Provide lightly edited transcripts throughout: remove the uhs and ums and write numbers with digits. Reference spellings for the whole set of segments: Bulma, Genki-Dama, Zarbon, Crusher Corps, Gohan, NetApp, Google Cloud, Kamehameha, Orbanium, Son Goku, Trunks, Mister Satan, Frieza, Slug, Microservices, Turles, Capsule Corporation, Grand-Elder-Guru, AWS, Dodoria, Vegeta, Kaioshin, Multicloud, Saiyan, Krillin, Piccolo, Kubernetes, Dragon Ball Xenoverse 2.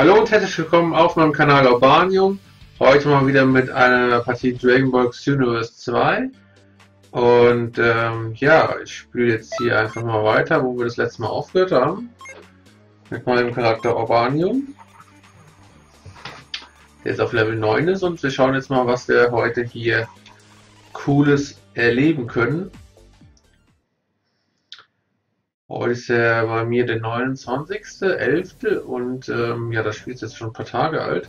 Hallo und herzlich willkommen auf meinem Kanal Orbanium. Heute mal wieder mit einer Partie Dragon Ball Xenoverse 2. Und ja, ich spiele jetzt hier einfach mal weiter, wo wir das letzte Mal aufgehört haben. Mit meinem Charakter Orbanium. Der jetzt auf Level 9 ist und wir schauen jetzt mal, was wir heute hier Cooles erleben können. Heute ist ja bei mir der 29.11. und ja, das Spiel ist jetzt schon ein paar Tage alt.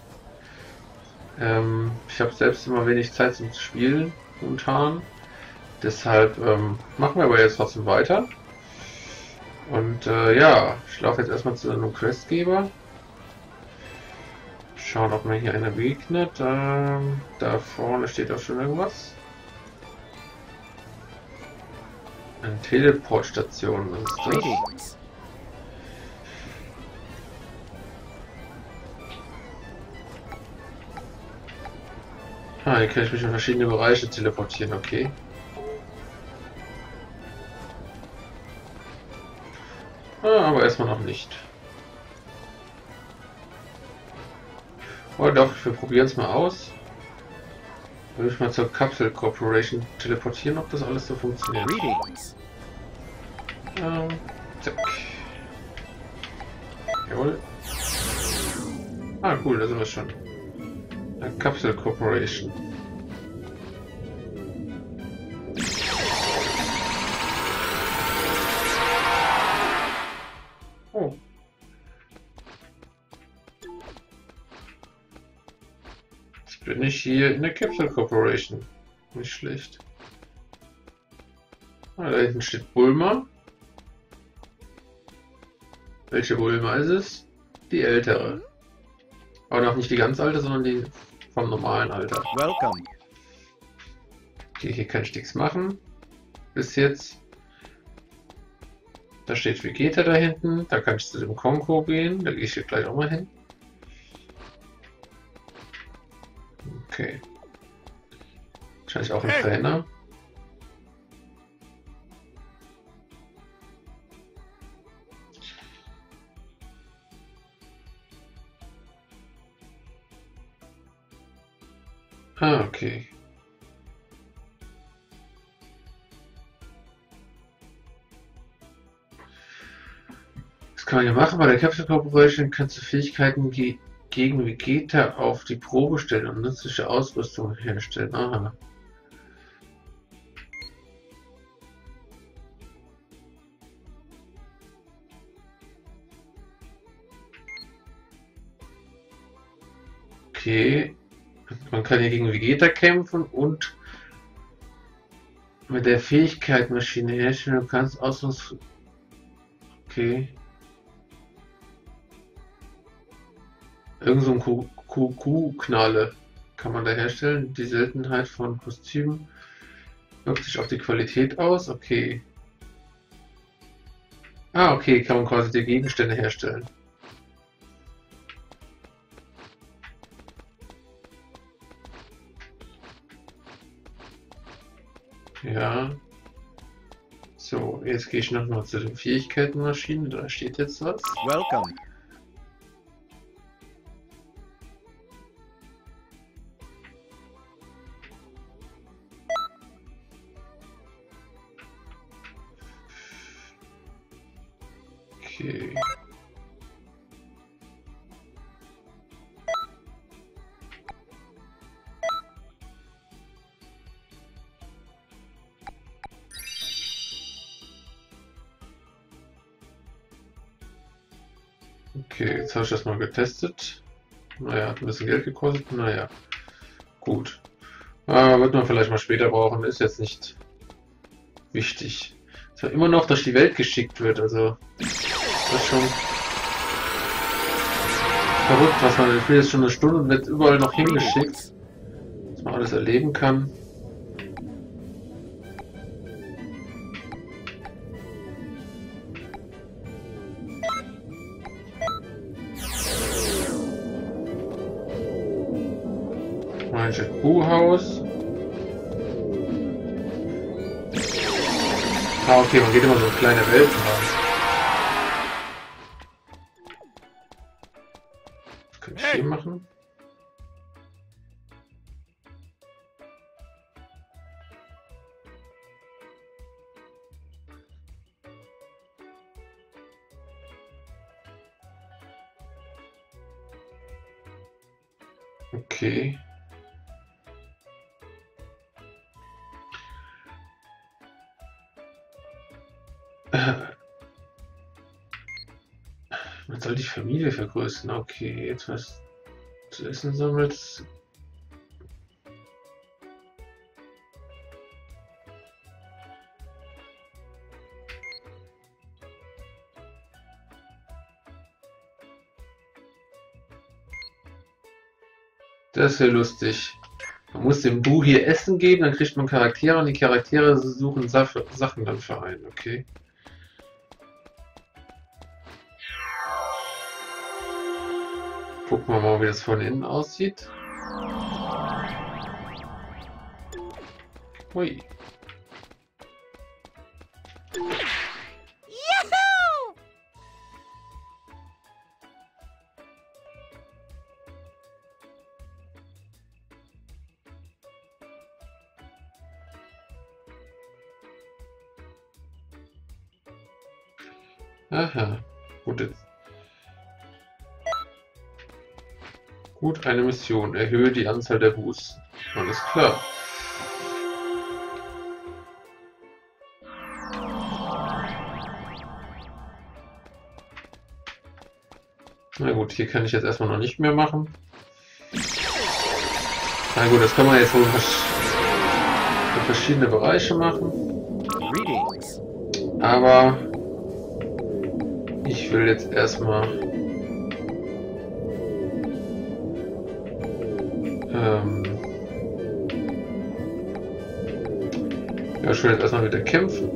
Ich habe selbst immer wenig Zeit zum Spielen momentan. Deshalb machen wir aber jetzt trotzdem weiter. Und ja, ich laufe jetzt erstmal zu einem Questgeber. Schauen, ob mir hier einer begegnet. Da vorne steht auch schon irgendwas. Eine Teleportstation ist das. Ah, hier kann ich mich in verschiedene Bereiche teleportieren, okay. Ah, aber erstmal noch nicht. Oh doch, wir probieren es mal aus. Dann würde ich mal zur Capsule Corporation teleportieren, ob das alles so funktioniert. Zack. Jawohl. Ah, cool, da sind wir schon. Eine Capsule Corporation. Oh. Jetzt bin ich hier in der Capsule Corporation. Nicht schlecht. Ah, da hinten steht Bulma. Welche Bulma ist es? Die ältere. Aber noch nicht die ganz alte, sondern die vom normalen Alter. Welcome. Okay, hier kann ich nichts machen. Bis jetzt. Da steht Vegeta da hinten. Da kann ich zu dem Konko gehen. Da gehe ich hier gleich auch mal hin. Okay. Wahrscheinlich auch ein Trainer. Ah, okay. Was kann man hier machen? Bei der Capsule Corporation kannst du Fähigkeiten gegen Vegeta auf die Probe stellen und nützliche Ausrüstung herstellen. Aha. Okay. Man kann hier gegen Vegeta kämpfen und mit der Fähigkeit Maschine herstellen. Du kannst ausrüsten. Okay. Irgend so ein Kuh-Knalle kann man da herstellen. Die Seltenheit von Kostümen wirkt sich auf die Qualität aus. Okay. Ah, okay, kann man quasi die Gegenstände herstellen. Ja. So, jetzt gehe ich nochmal zu den Fähigkeitenmaschinen. Da steht jetzt was. Welcome. Okay. Okay, jetzt habe ich das mal getestet. Naja, hat ein bisschen Geld gekostet. Naja, gut. Wird man vielleicht mal später brauchen. Ist jetzt nicht wichtig. Es war immer noch, dass die Welt geschickt wird. Also, das ist schon verrückt, was man. Ich bin jetzt schon eine Stunde und wird überall noch hingeschickt. Dass man alles erleben kann. Kuhhaus. Ah, okay, man geht immer so in kleine Welten rein. Kann ich hier machen? Okay. Man soll die Familie vergrößern. Okay, jetzt was zu essen sammelt. Das ist ja lustig. Man muss dem Bu hier Essen geben, dann kriegt man Charaktere und die Charaktere suchen Sachen dann für einen, okay? Gucken wir mal, wie das von innen aussieht. Hui. Aha, gut jetzt. Gut, eine Mission. Erhöhe die Anzahl der Boosts. Alles klar. Na gut, hier kann ich jetzt erstmal noch nicht mehr machen. Na gut, das kann man jetzt wohl für verschiedene Bereiche machen. Aber ich will jetzt erstmal ja, ich will jetzt erstmal wieder kämpfen.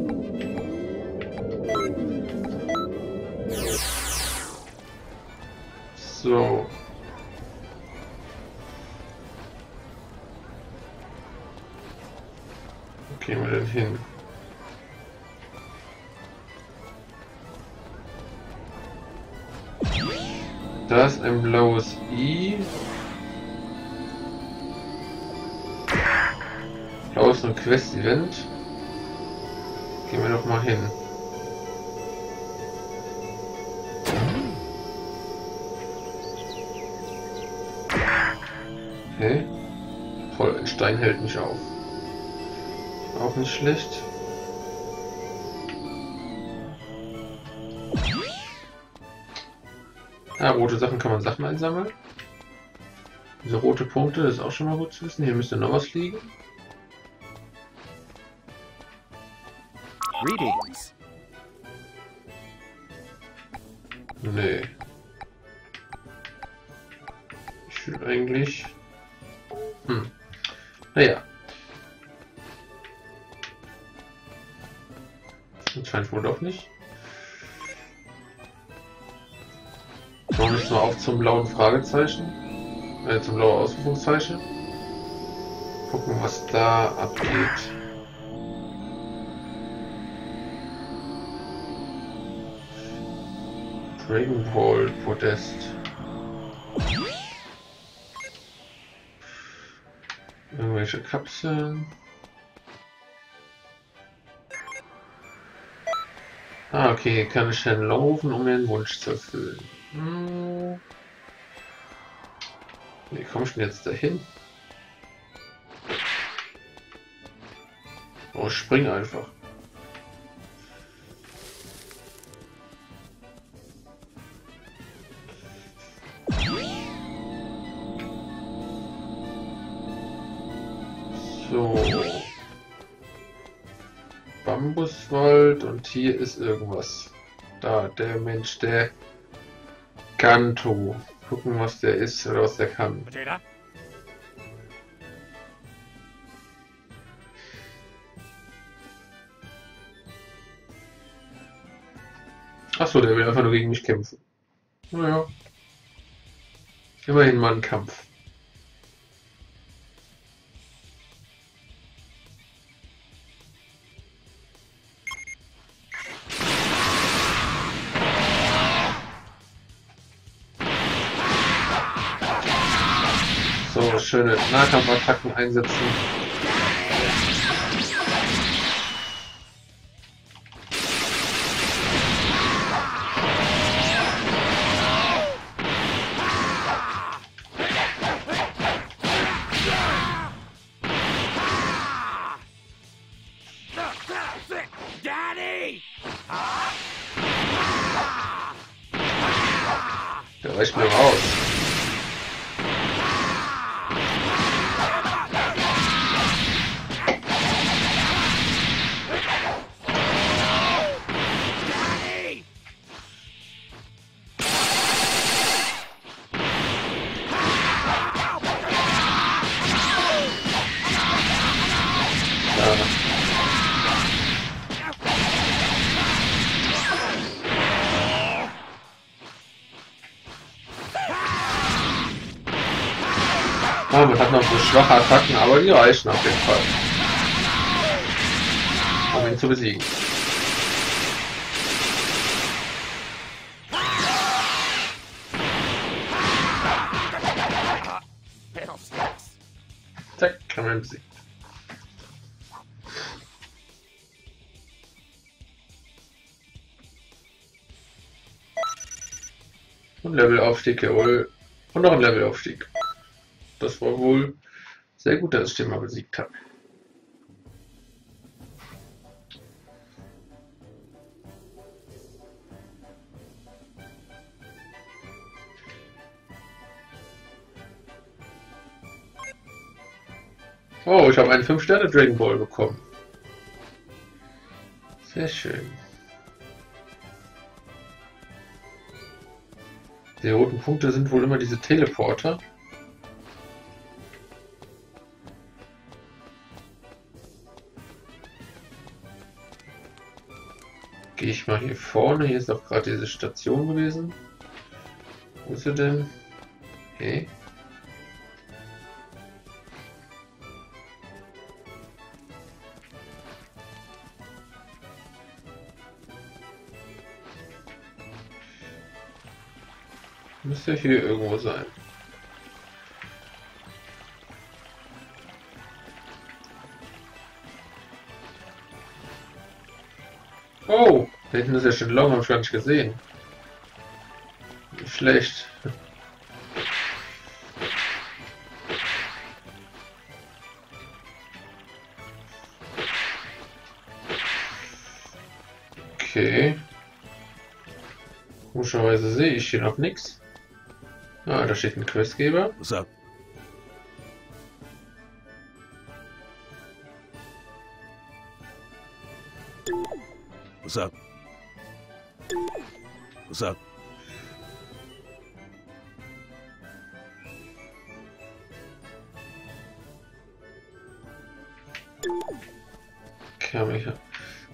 So. Wo gehen wir denn hin? Da ist ein blaues I. Da ist ein Quest-Event. Gehen wir doch mal hin. Okay. Voll, ein Stein hält mich auf. Auch nicht schlecht. Ah, rote Sachen kann man Sachen einsammeln. Diese rote Punkte, das ist auch schon mal gut zu wissen. Hier müsste noch was liegen. Greetings. Nee. Ich will eigentlich... Naja. Anscheinend wohl doch nicht. Machen wir jetzt mal auf zum blauen Fragezeichen. Zum blauen Ausrufungszeichen. Gucken, was da abgeht. Dragon Ball Podest. Irgendwelche Kapseln. Ah, okay, hier kann ich dann laufen, um den Wunsch zu erfüllen. Wie komme ich denn jetzt dahin? Oh, ich spring einfach. So. Bambuswald und hier ist irgendwas. Da, der Mensch, der... Kanto. Gucken, was der ist oder was der kann. Achso, der will einfach nur gegen mich kämpfen. Naja. Immerhin mal ein Kampf. so schöne Nahkampfattacken einsetzen. Man hat noch so schwache Attacken, aber die reichen auf jeden Fall, um ihn zu besiegen. Zack, kann man ihn besiegen. Und Levelaufstieg, jawohl. Und noch ein Levelaufstieg. Das war wohl sehr gut, dass ich den mal besiegt habe. Oh, ich habe einen 5-Sterne Dragon Ball bekommen. Sehr schön. Die roten Punkte sind wohl immer diese Teleporter. Gehe ich mal hier vorne, hier ist auch gerade diese Station gewesen. Wo ist sie denn? Hey. Müsste hier irgendwo sein. Oh, da hinten ist ja schon Long, hab ich gar nicht gesehen. Nicht schlecht. Okay. Komischerweise sehe ich hier noch nichts. Ah, da steht ein Questgeber. So. What's up? Kamehameha.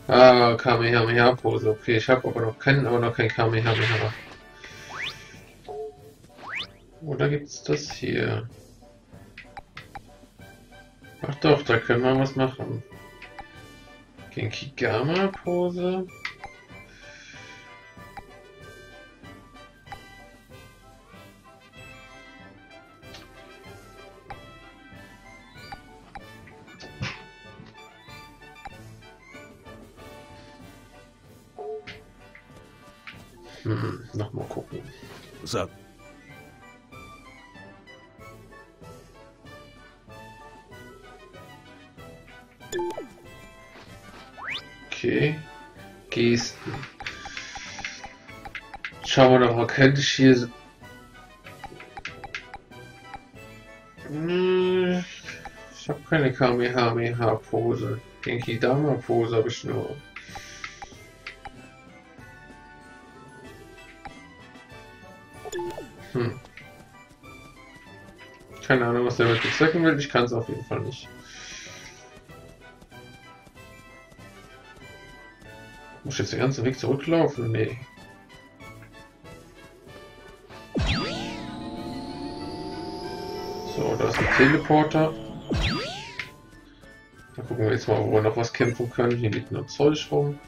Ah, Kamehameha-Pose. Okay, ich habe aber noch kein Kamehameha. Oder gibt's das hier? Ach doch, da können wir was machen. Genki-Dama-Pose. Nochmal gucken. So. Okay. Gesten. Schauen wir doch mal, könnte ich hier... Ich habe keine Kamehameha-Pose. Genki-Dama-Pose habe ich nur. Keine Ahnung, was der mit bezwecken will. Ich kann es auf jeden Fall nicht. Muss ich jetzt den ganzen Weg zurücklaufen? Nee. So, da ist ein Teleporter. Da gucken wir jetzt mal, wo wir noch was kämpfen können. Hier liegt nur Zeug rum.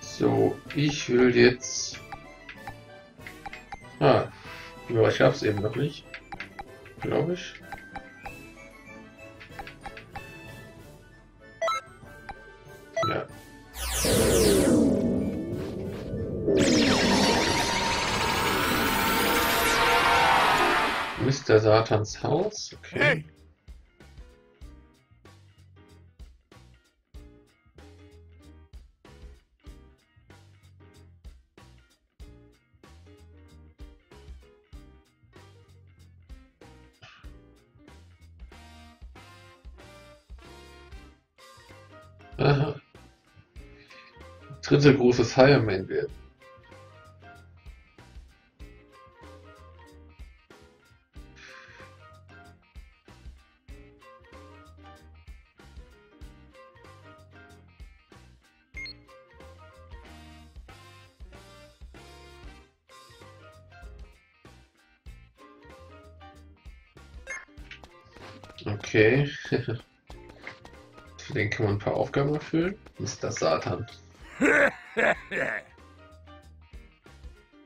So, ich will jetzt... Ah, aber ich hab's eben noch nicht. Glaube ich. Ja. Mister Satans Haus, okay. Hey. Aha. Dritte großes High-Man werden. Okay. Für den kann man ein paar Aufgaben erfüllen. Mister Satan.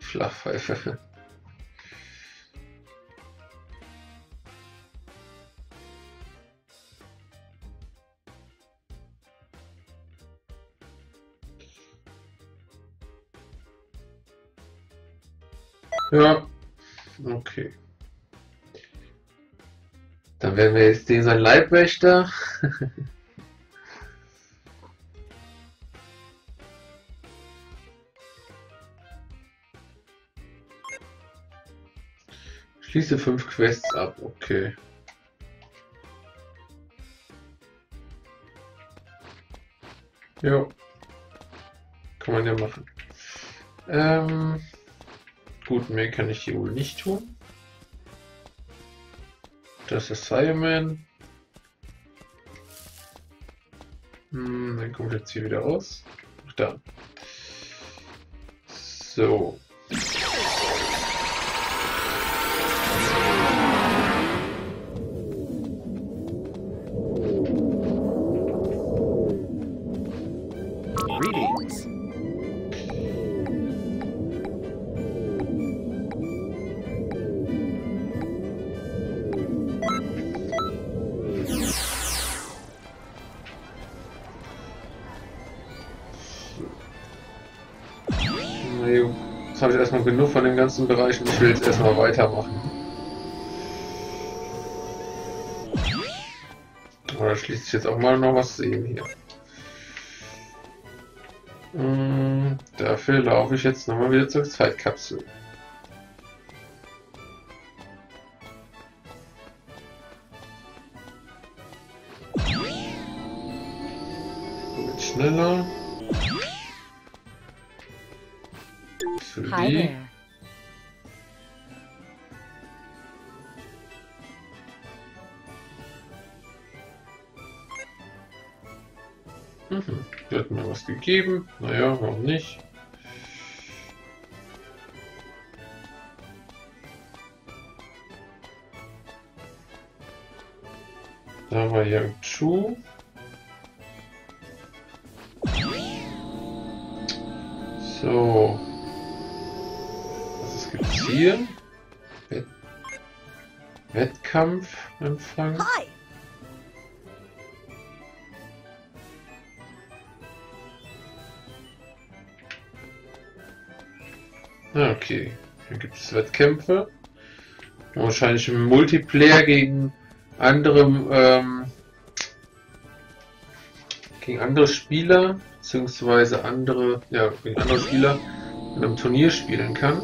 Flachpfeife. Ja. Okay. Dann werden wir jetzt den sein Leibwächter. Schließe 5 Quests ab, okay. Jo. Kann man ja machen. Gut, mehr kann ich hier wohl nicht tun. Das ist Simon. Dann kommt jetzt hier wieder raus. Ach da. So. Habe ich erstmal genug von dem ganzen Bereich und ich will jetzt erstmal weitermachen. Aber da schließt sich jetzt auch mal noch was sehen hier. Dafür laufe ich jetzt nochmal wieder zur Zeitkapsel. Mit schneller. Hi there. Die hat mir was gegeben. Naja, warum nicht? Da war Yang Chu. So. Hier. Wettkampf empfangen. Hi. Okay, hier gibt es Wettkämpfe. Wahrscheinlich im Multiplayer gegen andere Spieler, beziehungsweise gegen andere Spieler in einem Turnier spielen kann.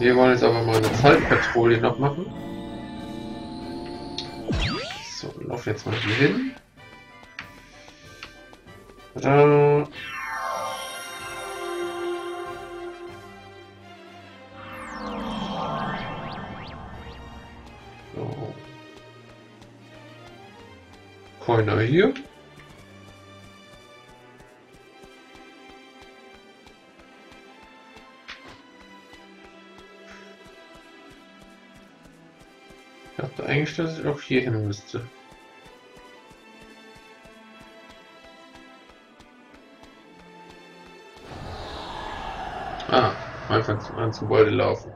Wir wollen jetzt aber mal eine Zeitpatrouille noch machen. So, lauf jetzt mal hier hin. Tada. So. Coiner hier. Eigentlich, dass ich auch hier hin müsste. Ah. Anfang an zum Beute laufen.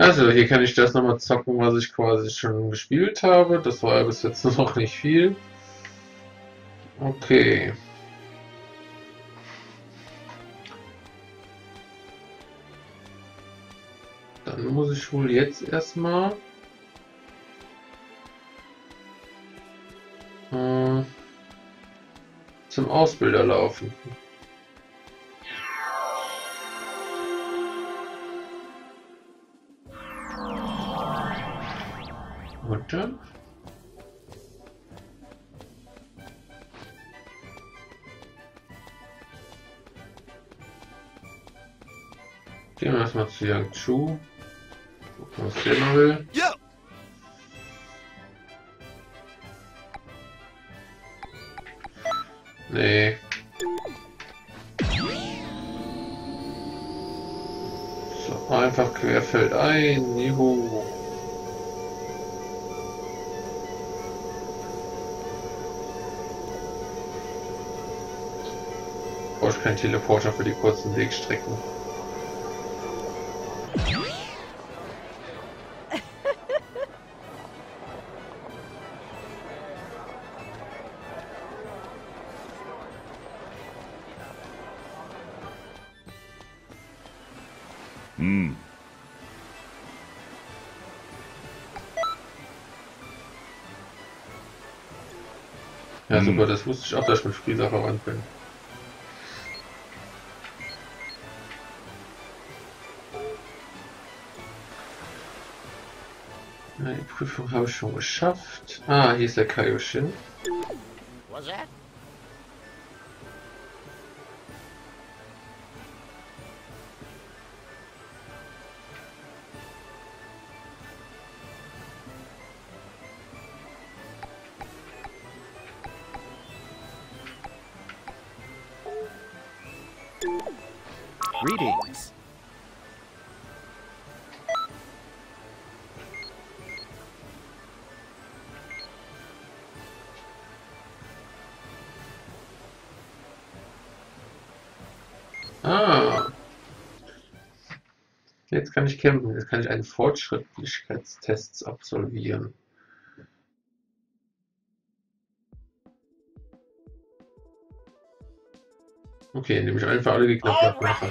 Also hier kann ich das nochmal zocken, was ich quasi schon gespielt habe. Das war ja bis jetzt noch nicht viel. Okay. Dann muss ich wohl jetzt erstmal... zum Ausbilder laufen. Dann? Gehen wir erstmal zu Yang Chu, was der noch will. Ja. Nee. So, einfach querfeld ein, juhu. Kein Teleporter für die kurzen Wegstrecken. Hm. Ja, super, das wusste ich auch, dass ich mit Frieza verwandt bin. Prüfung habe ich schon geschafft. Ah, hier ist der Kaioshin. Readings. Jetzt kann ich kämpfen, jetzt kann ich einen Fortschrittlichkeitstest absolvieren. Okay, indem ich einfach alle Gegner platt mache.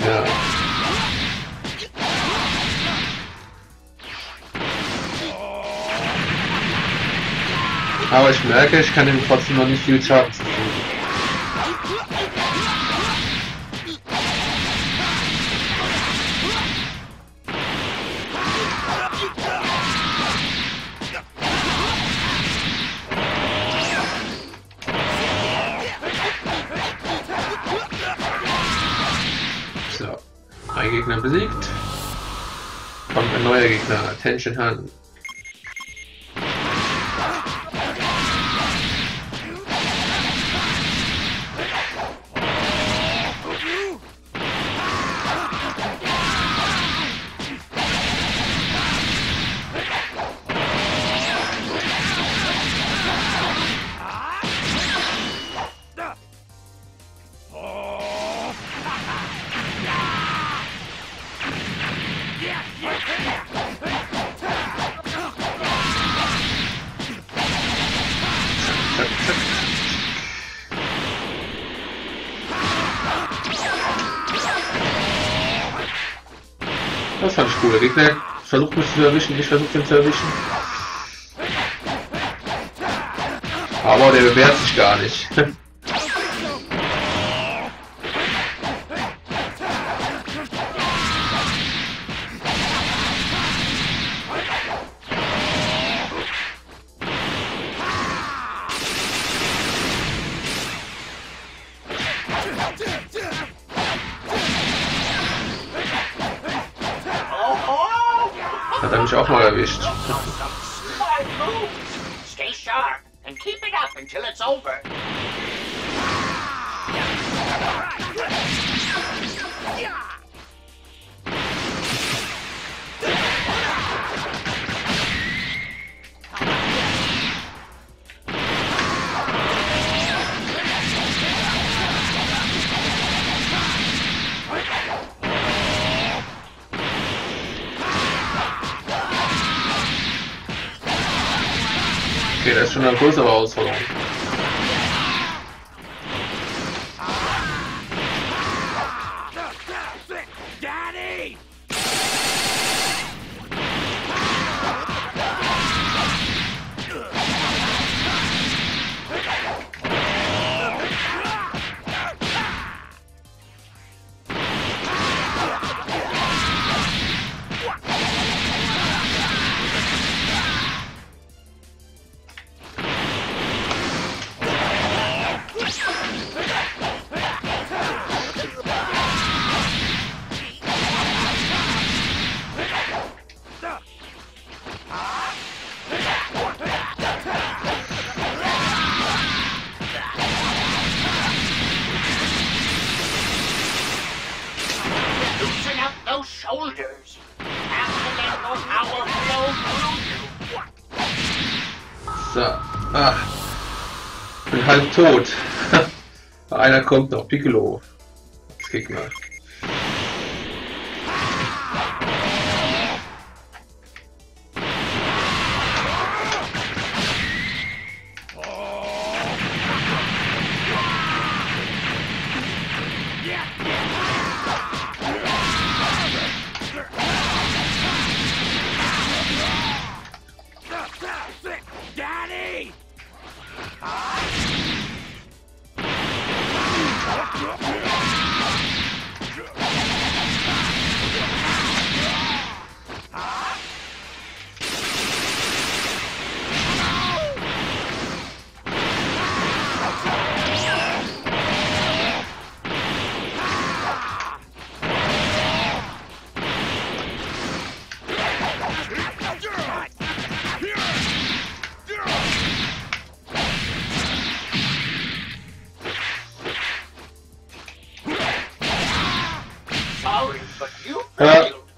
Ja. Aber ich merke, ich kann ihm trotzdem noch nicht viel Schaden zufügen. Gegner besiegt, kommt ein neuer Gegner, Attention Han. Das fand ich cool. Der Gegner versucht mich zu erwischen, ich versuche ihn zu erwischen. Aber der bewährt sich gar nicht. hat mich auch mal erwischt. Okay, das ist schon eine größere Herausforderung. Tot. Einer kommt noch, Piccolo. Das geht mal.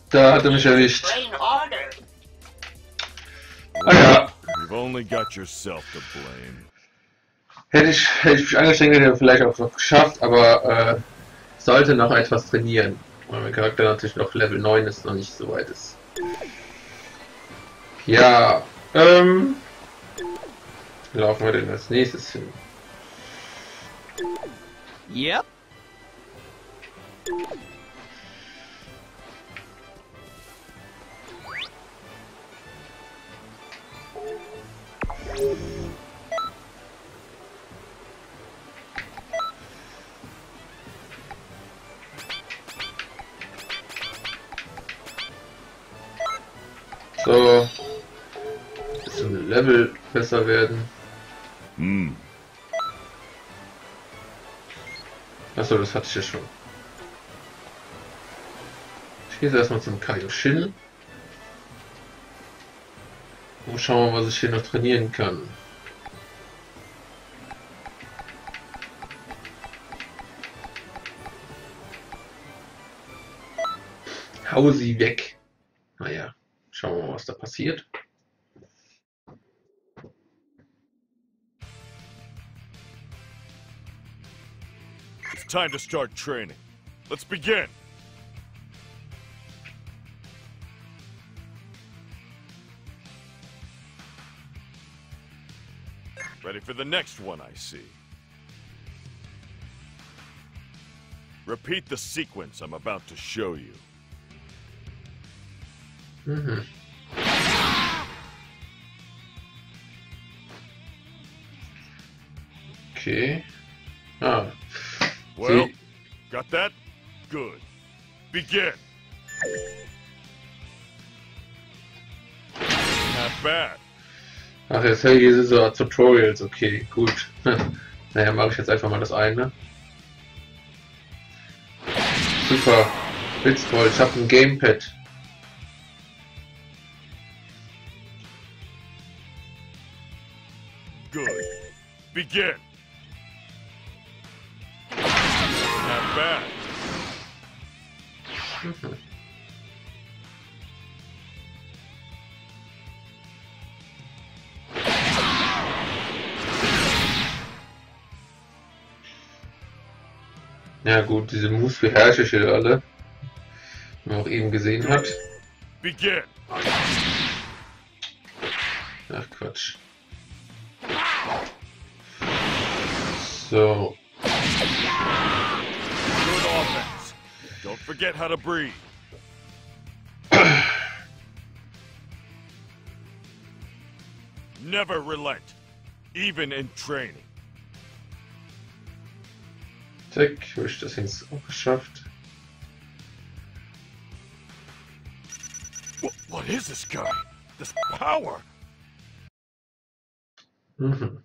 Da hat er mich erwischt. Ah ja. Hätte ich mich angestrengt, hätte ich vielleicht auch noch geschafft, aber sollte noch etwas trainieren. Weil mein Charakter natürlich noch Level 9 ist, noch nicht so weit ist. Ja, laufen wir denn als nächstes hin? Yep. So, bisschen Level besser werden. Achso, das hatte ich ja schon. Ich gehe jetzt erstmal zum Kaioshin. Und schauen wir, was ich hier noch trainieren kann. Hau sie weg. Naja, schauen wir mal, was da passiert. It's time to start training. Let's begin. Ready for the next one, I see. Repeat the sequence I'm about to show you. Okay. Ah. Well, got that? Good. Begin. Not bad. Ach, jetzt hier sind so Tutorials, okay, gut. Naja, mache ich jetzt einfach mal das eine. Super, witzvoll, ich habe ein Gamepad. begin. Not bad. Ja gut, diese Moves beherrsche ich ja alle. Wie man auch eben gesehen hat. Begin. Ach Quatsch. So. Don't forget how to breathe. Never relent, even in training. Zack, habe ich das jetzt auch geschafft. What is this guy? This power? Mhm.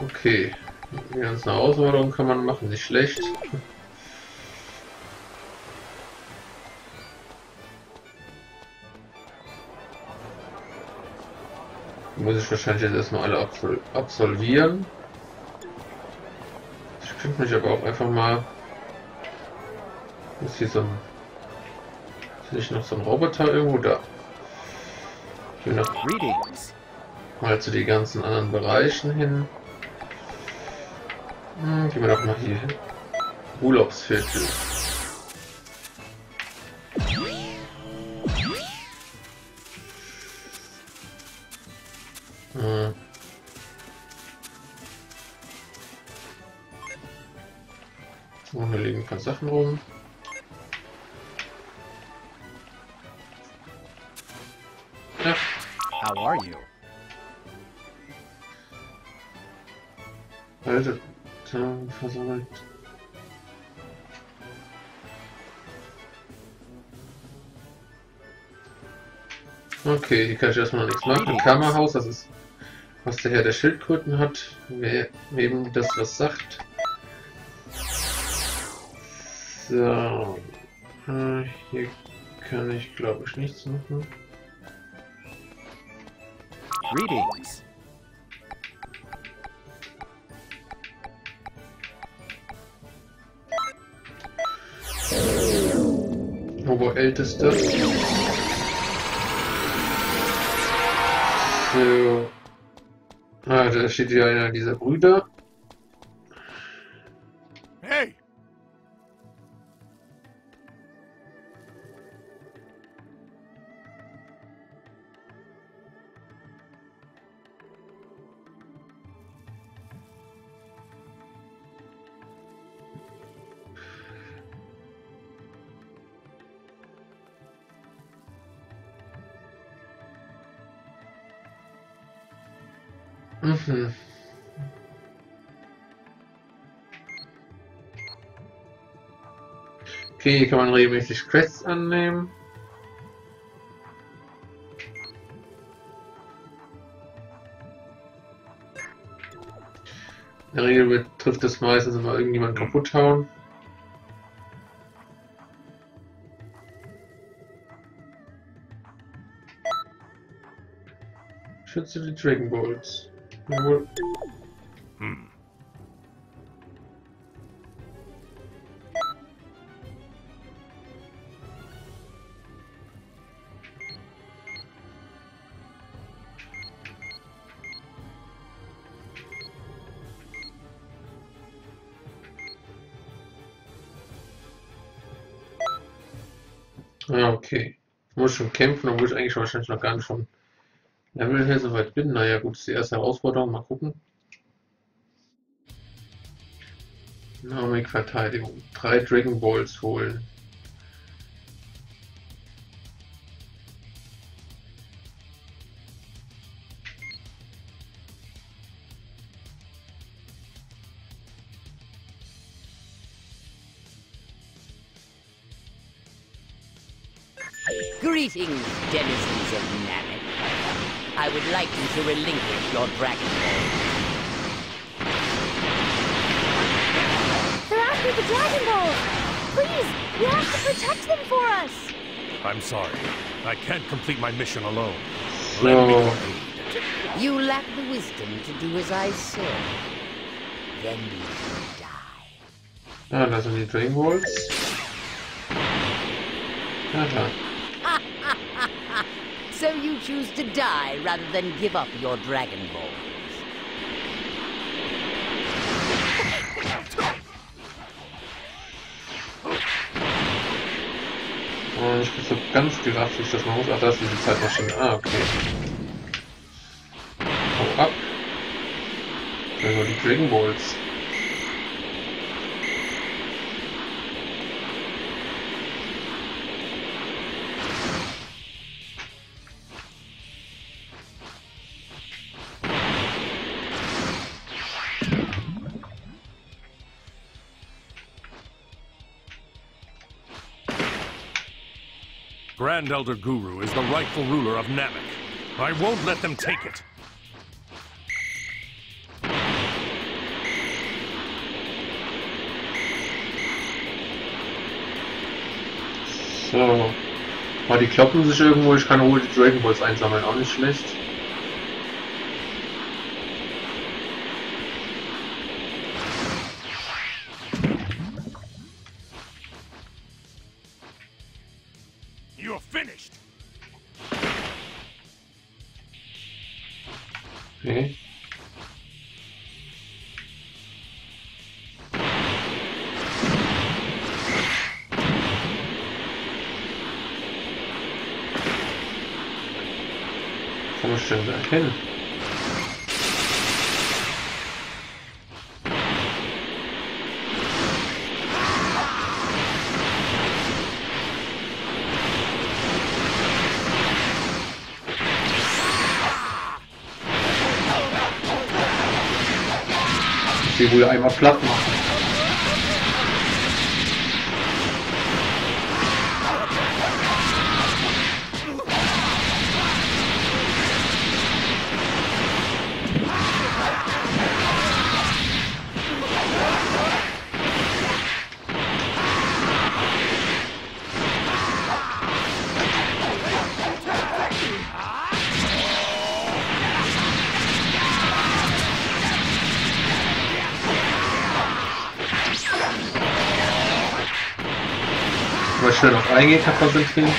Okay, die ganzen Ausforderungen kann man machen, nicht schlecht. Muss ich wahrscheinlich jetzt erstmal alle absolvieren. Ich könnte mich aber auch einfach mal... Ist hier so ein... Ist nicht noch so ein Roboter irgendwo da? Ich will noch mal zu den ganzen anderen Bereichen hin. Gehen wir doch mal hier hin. Urlaubsviertel. Und hier liegen ein paar Sachen rum. Ja. How are you? Also. Versammelt. Okay, hier kann ich erstmal nichts machen. Kammerhaus, das ist, was der Herr der Schildkröten hat. Wer eben das was sagt. So. Hier kann ich, glaube ich, nichts machen. Greetings. Älteste. So. Ah, da steht ja einer dieser Brüder. Hey! Mhm. Okay, hier kann man regelmäßig Quests annehmen. In der Regel betrifft es meistens immer irgendjemanden kaputt hauen. Schütze die Dragon Balls. Hm. Okay. Ich muss schon kämpfen, obwohl ich eigentlich wahrscheinlich noch gar nicht schon Level hier soweit bin. Naja gut, ist die erste Herausforderung, mal gucken. Namek Verteidigung. 3 Dragon Balls holen. Greetings, denizens of Namek. I would like you to relinquish your Dragon Ball. defeated the Dragon Balls! Please, you have to protect them for us! I'm sorry. I can't complete my mission alone. Let me complete it. You lack the wisdom to do as I say. Then you will die. Ah, das sind die Dragon Balls. Aha. So you choose to die rather than give up your Dragon Balls. Oh, ich bin so ganz gerafft, wie ich das machen muss. Ach, das ist diese Zeitmaschine. Ah, okay. Hau ab. Also die Dragon Balls. Grand-Elder-Guru is the rightful ruler of Namek. I won't let them take it. So. Mal, die kloppen sich irgendwo. Ich kann wohl die Dragon Balls einsammeln. Auch nicht schlecht. Erkennen. Die wohl einmal platt machen. Schnell auf eingehen, kann man sich kriegen.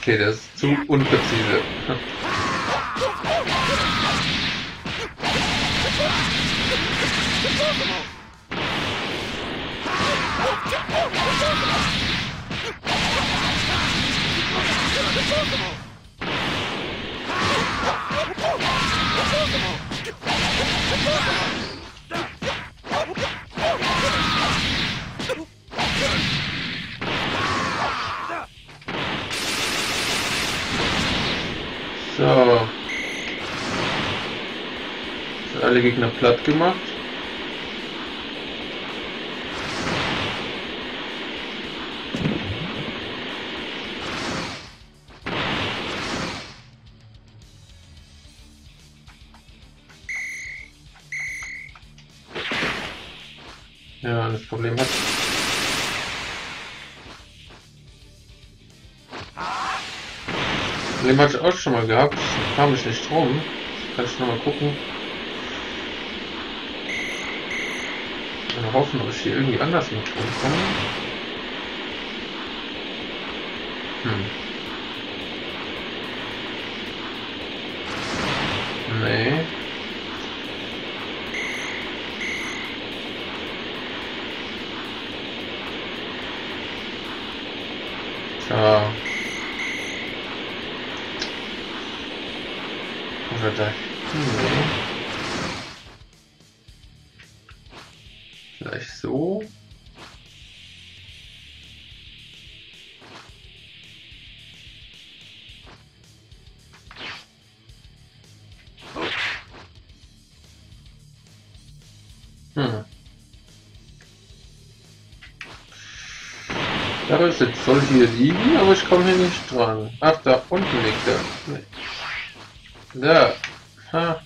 Okay, das ist zu unpräzise. alle Gegner platt gemacht. Ja, das Problem hat. Den hatte ich auch schon mal gehabt, da kam ich nicht rum. Kann ich nochmal gucken. Und hoffen, ob ich hier irgendwie anders mit rumkomme. Nee. Tja. Oder da. Vielleicht so. Jetzt soll hier liegen, aber ich komme hier nicht dran. Ach, da unten liegt er. Nee. Da. Ha.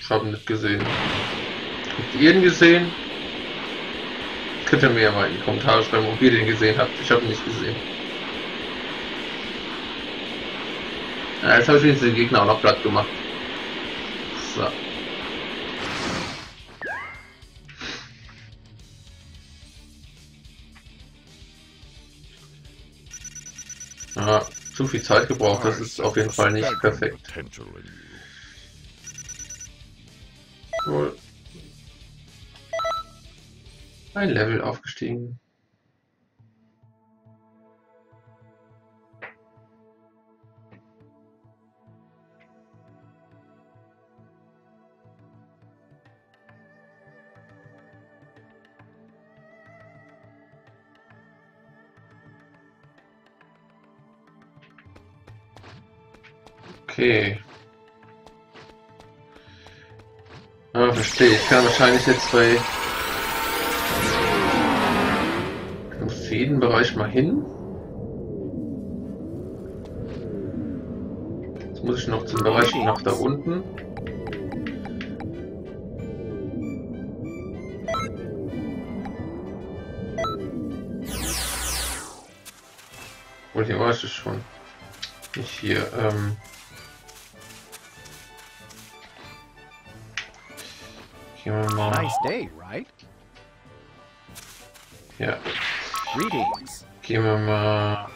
Ich habe ihn nicht gesehen. Habt ihr ihn gesehen? Könnt ihr mir ja mal in die Kommentare schreiben, ob ihr den gesehen habt. Ich habe ihn nicht gesehen. Ja, jetzt habe ich den Gegner auch noch platt gemacht. So. Ah, zu viel Zeit gebraucht, das ist auf jeden Fall nicht perfekt. Cool. Ein Level aufgestiegen. Okay. Ah, verstehe. Ich kann wahrscheinlich jetzt bei... Ich muss zu jedem Bereich mal hin. Jetzt muss ich noch zum Bereich nach da unten. Und hier war ich schon. Nicht hier, Nice day, right? Ja. Gehen wir mal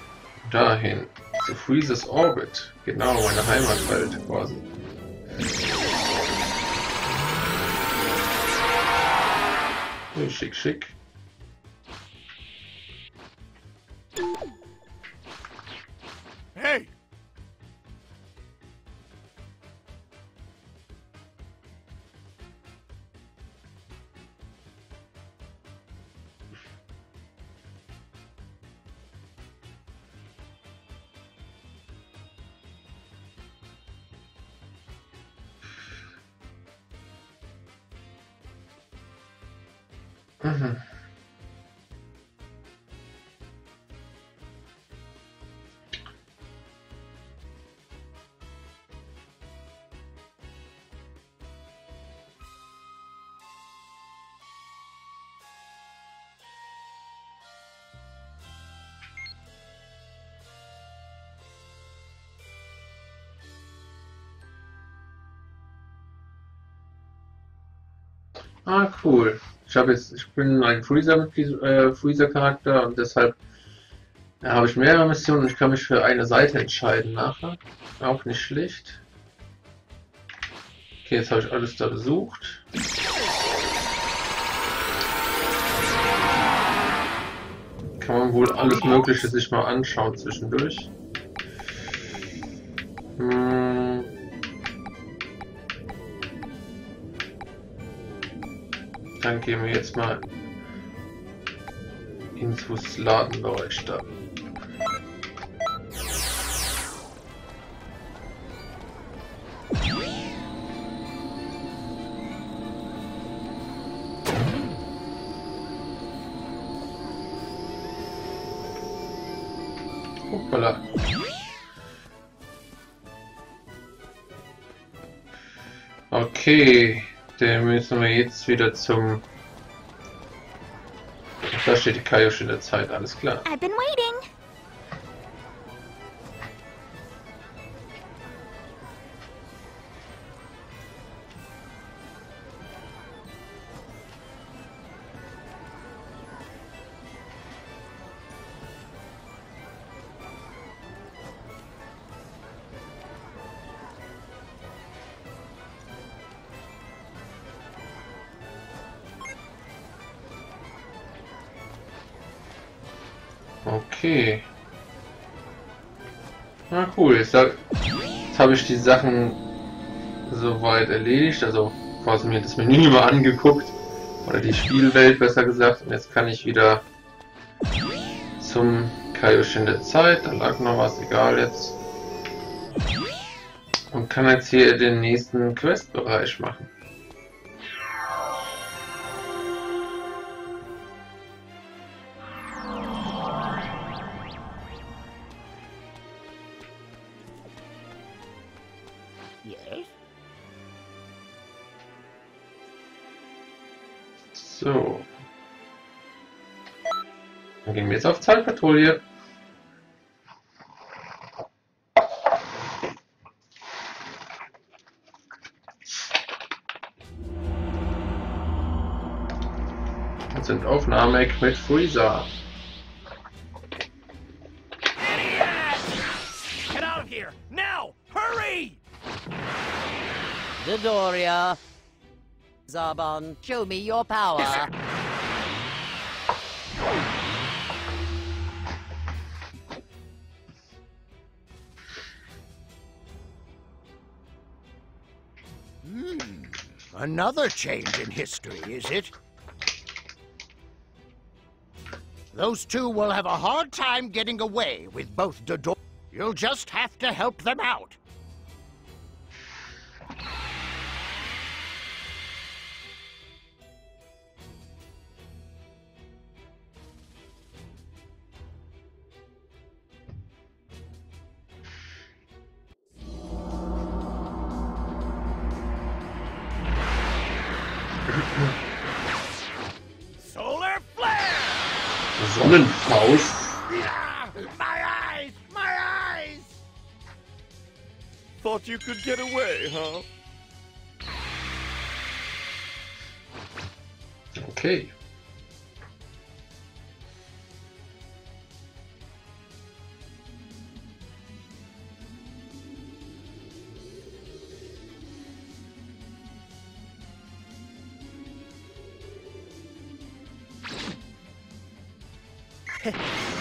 dahin. Zu Freezes Orbit. Genau, meine Heimatwelt quasi. Oh, schick, schick. Hey! Ah, cool. Ich bin ein Freezer-Charakter und deshalb habe ich mehrere Missionen und ich kann mich für eine Seite entscheiden nachher. Auch nicht schlecht. Okay, jetzt habe ich alles da besucht. Kann man wohl alles Mögliche sich mal anschauen zwischendurch. Dann gehen wir jetzt mal ins Ladenbereich da. Hoppala. Okay, dann müssen wir jetzt wieder zum... Da steht die Kaioshin in der Zeit, alles klar. I've been waiting. Okay. Na cool, jetzt habe ich die Sachen soweit erledigt, also quasi mir das Menü mal angeguckt, oder die Spielwelt besser gesagt, und jetzt kann ich wieder zum Kaioshin der Zeit, da lag noch was, egal jetzt. Und kann jetzt hier den nächsten Questbereich machen. So. Dann gehen wir jetzt auf Zeitpatrouille. Jetzt sind auf Namek mit Frieza. Get out of here! Now! Hurry! Dodoria! Zarbon, show me your power. Another change in history, is it? Those two will have a hard time getting away with both Dodoria. You'll just have to help them out. Sonnenfaust. My eyes! My eyes! Thought you could get away, huh? Okay.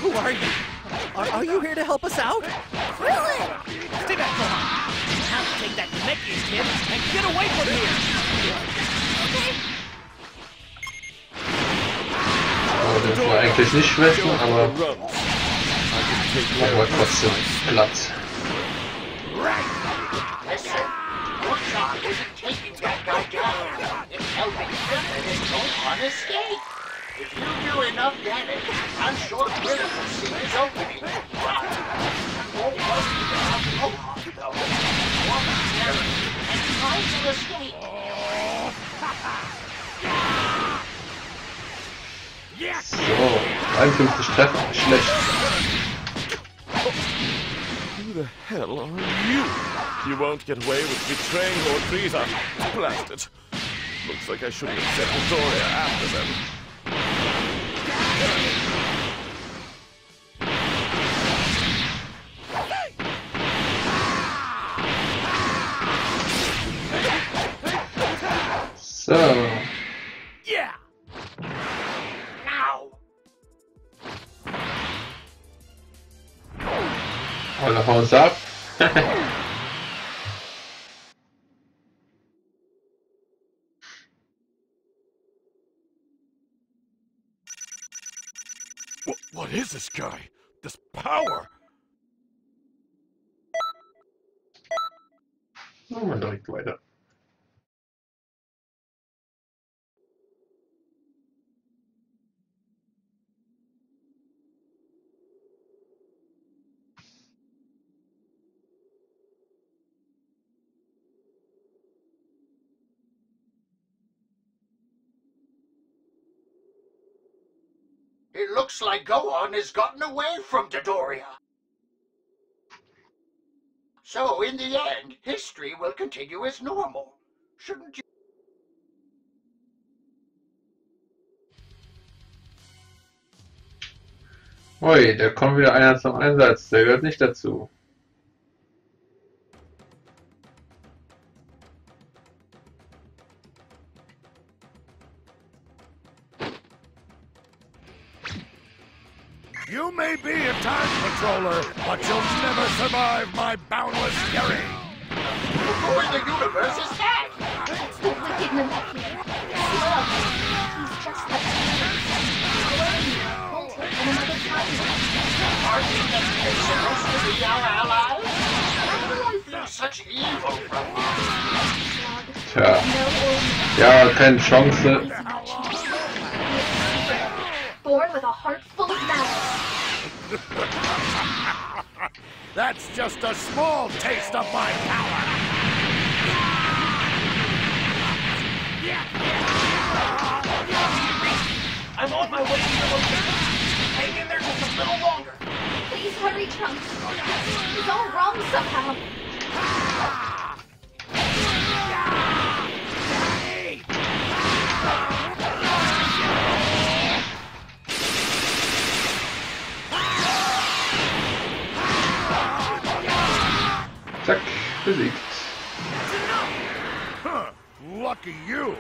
Who are you? Are you here to help us out? Really? Stay back, Gohan. You have to take that Nameki's kid and get away from here. Okay. Oh, das war eigentlich nicht schwächen, aber war trotzdem Platz. Listen, your job isn't taking that guy down. It's helping him and his Gohan escape. If you do enough damage, I'm sure Krillin will see his opening. You won't worry about Gohan, though. Momentarily, and try to escape. So, 51 Treffer, nicht schlecht. Who the hell are you? You won't get away with betraying Lord Frieza. Blast it. Looks like I shouldn't have set Dodoria after them. So. Yeah. Now. Alle Haus ab. What is this guy? This power. Oh, man direkt weiter. It looks like Gohan has gotten away from Dodoria. So, in the end, history will continue as normal. Shouldn't you? Ui, da kommt wieder einer zum Einsatz. Der gehört nicht dazu. You may be a time patroller, but you'll never survive my boundless fury. Who in the universe is that? It's the wicked Namek. Slug. He's just the Orbanium. Won't take him another time. Aren't you supposed to be our allies? How do I feel such evil from you? Tja. Ja, keine Chance. Born with a heart full of malice. That's just a small taste of my power. I'm on my way to the location. Hang in there just a little longer. Please hurry, Trunks. It's all wrong somehow. Zack, besiegt. Huh, lucky you.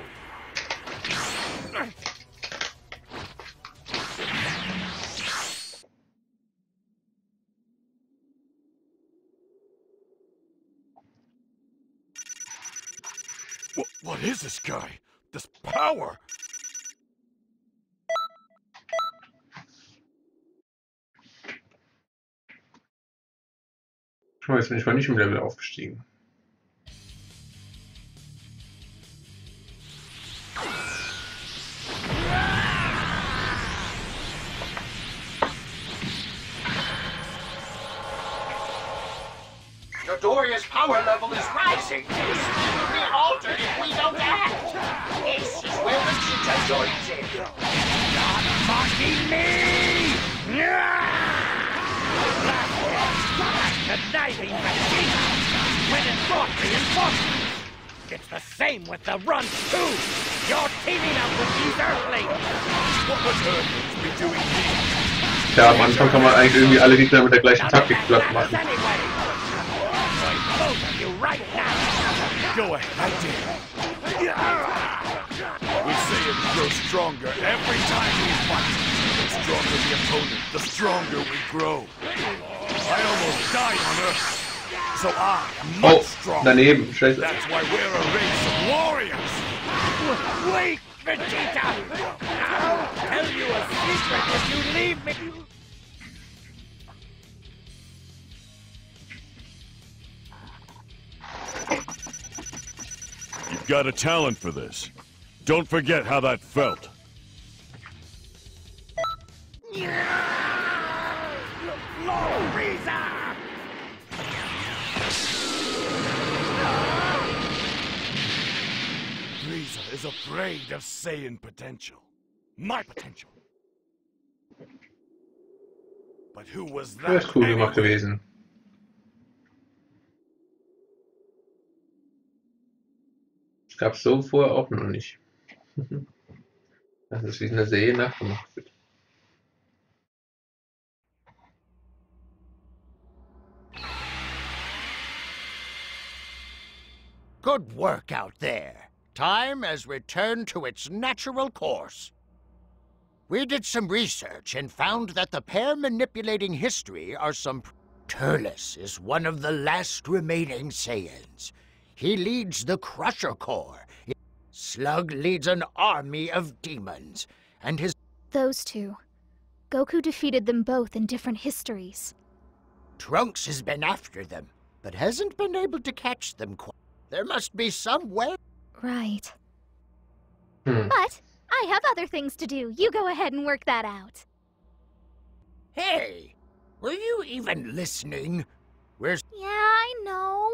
What is this guy? This power? Jetzt bin ich mal nicht im Level aufgestiegen. Dodoria's power level is rising. This will be altered if we don't act. This is where Vegeta joins in. Stop mocking me! Conniving machines when it brought reinforcements. It's the same with the runs too. You're teaming up with these Earthlings. What would Earthlings be doing here? Tja, am Anfang kann man eigentlich irgendwie alle Gegner mit der gleichen Taktik platt machen. Do it, I did. We say it grows stronger every time we fight. The stronger the opponent, the stronger we grow. I almost died on Earth, so I am much stronger. Daneben, scheiße. That's why we're a race of warriors. Wait, Vegeta! I'll tell you a secret if you leave me. You've got a talent for this. Don't forget how that felt. Frieza! Frieza is afraid of Saiyan potential. My potential. But who was that? Das ist cool gemacht gewesen. Das gab's so vorher auch noch nicht. Das ist wie in der Serie nachgemacht wird. Good work out there. Time has returned to its natural course. We did some research and found that the pair manipulating history are some... Turles is one of the last remaining Saiyans. He leads the Crusher Corps. Slug leads an army of demons, and his... Those two. Goku defeated them both in different histories. Trunks has been after them, but hasn't been able to catch them quite. There must be some way. Right. But I have other things to do. You go ahead and work that out. Hey, were you even listening? Where's... Yeah, I know.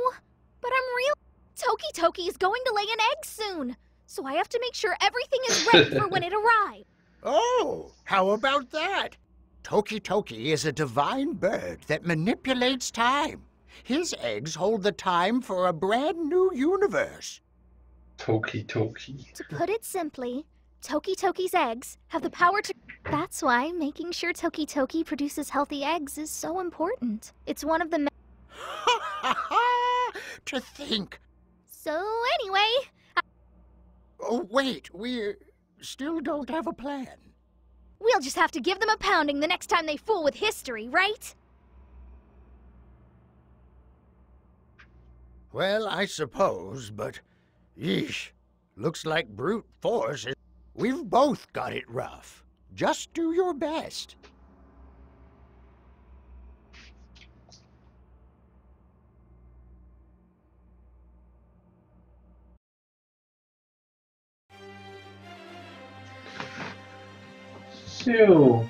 But I'm real... Toki Toki is going to lay an egg soon. So I have to make sure everything is ready for when it arrives. Oh, how about that? Toki Toki is a divine bird that manipulates time. His eggs hold the time for a brand new universe. Toki Toki. To put it simply, Toki Toki's eggs have the power to... That's why making sure Toki Toki produces healthy eggs is so important. It's one of the... Ha ha ha! To think. So anyway... Oh wait, we still don't have a plan. We'll just have to give them a pounding the next time they fool with history, right? Well, I suppose, but... Yeesh. Looks like brute force is... We've both got it rough. Just do your best. So...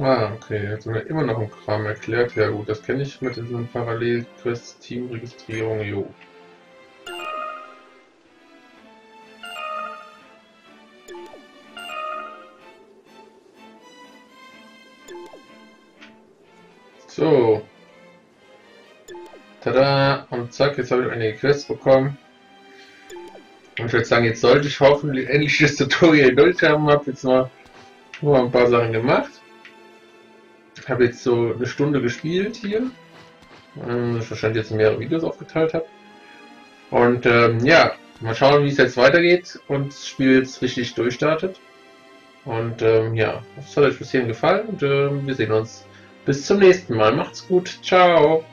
Ah, okay, jetzt sind wir immer noch im Kram erklärt. Ja gut, das kenne ich mit diesem Parallel-Quest-Team-Registrierung, jo. So. Tada! Und zack, jetzt habe ich einige Quests bekommen. Und ich würde sagen, jetzt sollte ich hoffentlich endlich das Tutorial durch haben. Habe jetzt mal nur ein paar Sachen gemacht. Ich habe jetzt so eine Stunde gespielt hier, ich wahrscheinlich jetzt mehrere Videos aufgeteilt habe. Und ja, mal schauen, wie es jetzt weitergeht und das Spiel jetzt richtig durchstartet. Und ja, es hat euch bis hierhin gefallen und wir sehen uns bis zum nächsten Mal. Macht's gut, ciao!